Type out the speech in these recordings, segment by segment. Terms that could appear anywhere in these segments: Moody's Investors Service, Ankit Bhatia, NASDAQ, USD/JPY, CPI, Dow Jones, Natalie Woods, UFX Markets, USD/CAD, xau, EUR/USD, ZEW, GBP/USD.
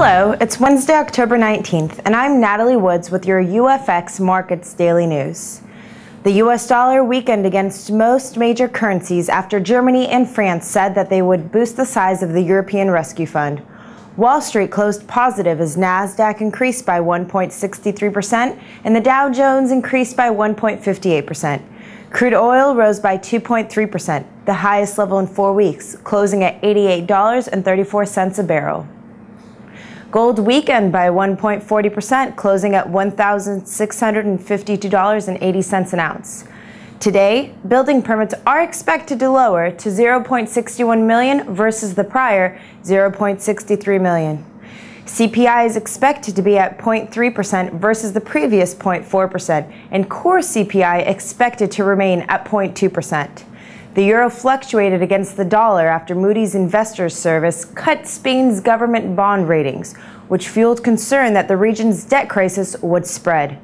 Hello, it's Wednesday, October 19th, and I'm Natalie Woods with your UFX Markets Daily News. The US dollar weakened against most major currencies after Germany and France said that they would boost the size of the European Rescue Fund. Wall Street closed positive as NASDAQ increased by 1.63% and the Dow Jones increased by 1.58%. Crude oil rose by 2.3%, the highest level in 4 weeks, closing at $88.34 a barrel. Gold weakened by 1.40%, closing at $1,652.80 an ounce. Today, building permits are expected to lower to 0.61 million versus the prior 0.63 million. CPI is expected to be at 0.3% versus the previous 0.4%, and core CPI expected to remain at 0.2%. The euro fluctuated against the dollar after Moody's Investors Service cut Spain's government bond ratings, which fueled concern that the region's debt crisis would spread.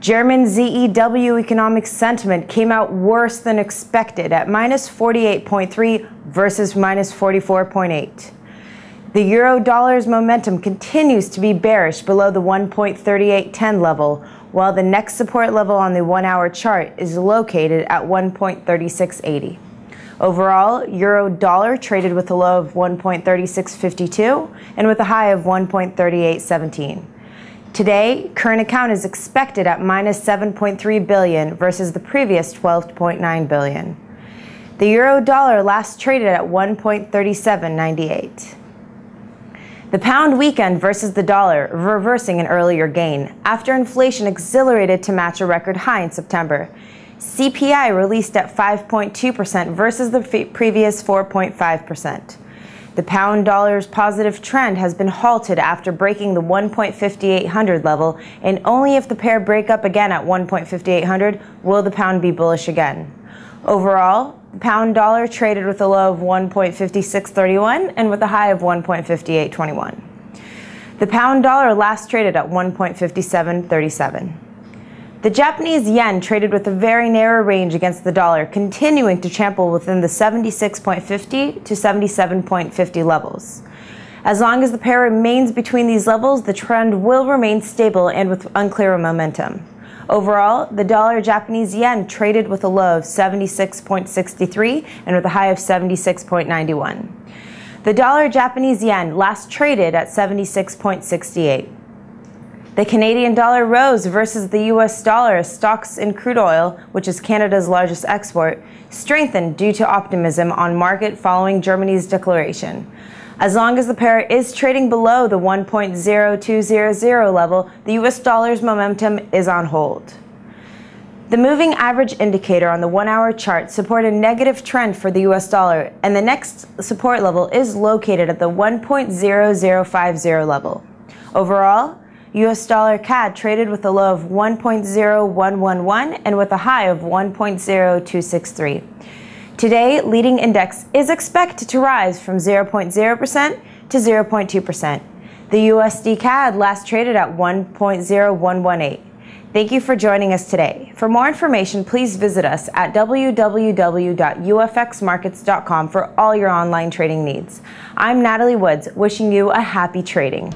German ZEW economic sentiment came out worse than expected at -48.3 versus -44.8. The euro-dollar's momentum continues to be bearish below the 1.3810 level, while the next support level on the one-hour chart is located at 1.3680. Overall, euro-dollar traded with a low of 1.3652 and with a high of 1.3817. Today, current account is expected at -7.3 billion versus the previous 12.9 billion. The euro-dollar last traded at 1.3798. The pound weakened versus the dollar, reversing an earlier gain, after inflation accelerated to match a record high in September. CPI released at 5.2% versus the previous 4.5%. The pound-dollar's positive trend has been halted after breaking the 1.5800 level, and only if the pair break up again at 1.5800 will the pound be bullish again. Overall, the pound-dollar traded with a low of 1.5631 and with a high of 1.5821. The pound-dollar last traded at 1.5737. The Japanese yen traded with a very narrow range against the dollar, continuing to trample within the 76.50 to 77.50 levels. As long as the pair remains between these levels, the trend will remain stable and with unclear momentum. Overall, the dollar-Japanese yen traded with a low of 76.63 and with a high of 76.91. The dollar-Japanese yen last traded at 76.68. The Canadian dollar rose versus the US dollar as stocks in crude oil, which is Canada's largest export, strengthened due to optimism on market following Germany's declaration. As long as the pair is trading below the 1.0200 level, the US dollar's momentum is on hold. The moving average indicator on the one-hour chart supported a negative trend for the US dollar, and the next support level is located at the 1.0050 level. Overall, USD/CAD traded with a low of 1.0111 and with a high of 1.0263. Today, leading index is expected to rise from 0.0% to 0.2%. The USD/CAD last traded at 1.0118. Thank you for joining us today. For more information, please visit us at www.ufxmarkets.com for all your online trading needs. I'm Natalie Woods, wishing you a happy trading.